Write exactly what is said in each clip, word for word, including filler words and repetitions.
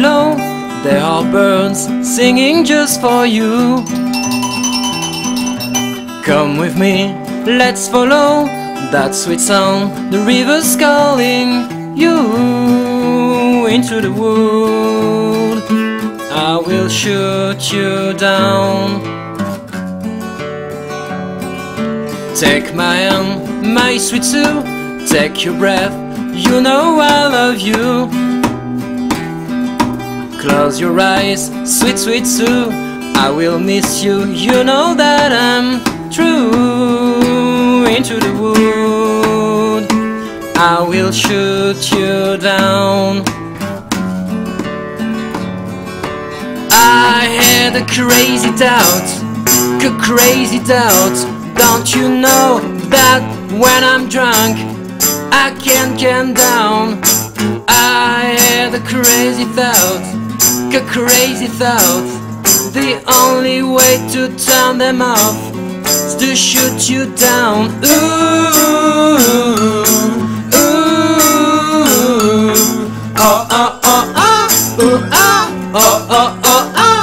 below, there are birds singing just for you. Come with me, let's follow that sweet sound, the river's calling you. Into the wood, I will shoot you down. Take my hand, my sweet Sue, take your breath, you know I love you. Close your eyes, sweet, sweet Sue, I will miss you, you know that I'm true. Into the wood, I will shoot you down. I had a crazy doubt, a crazy doubt. Don't you know that when I'm drunk, I can't calm down. I had a crazy thought, a crazy thought. The only way to turn them off is to shoot you down. Ooh, ooh, oh, oh, oh, oh, ooh, ah, oh, oh, oh, ah, ooh, ah, ooh, ooh, oh, oh, oh, ah, ooh, ah, oh, oh, oh.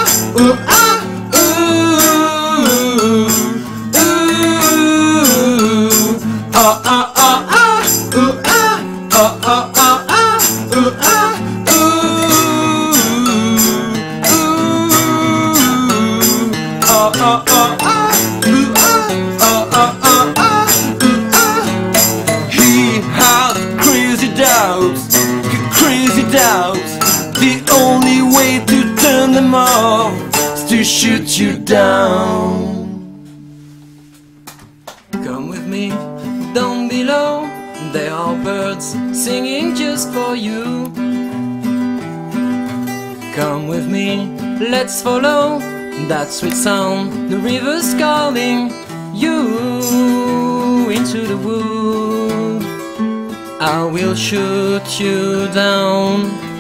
He had crazy doubts, crazy doubts. The only way to turn them off is to shoot you down. Come with me, down below, there are birds singing just for you. Come with me, let's follow that sweet sound, the river's calling you. Into the wood, I will shoot you down.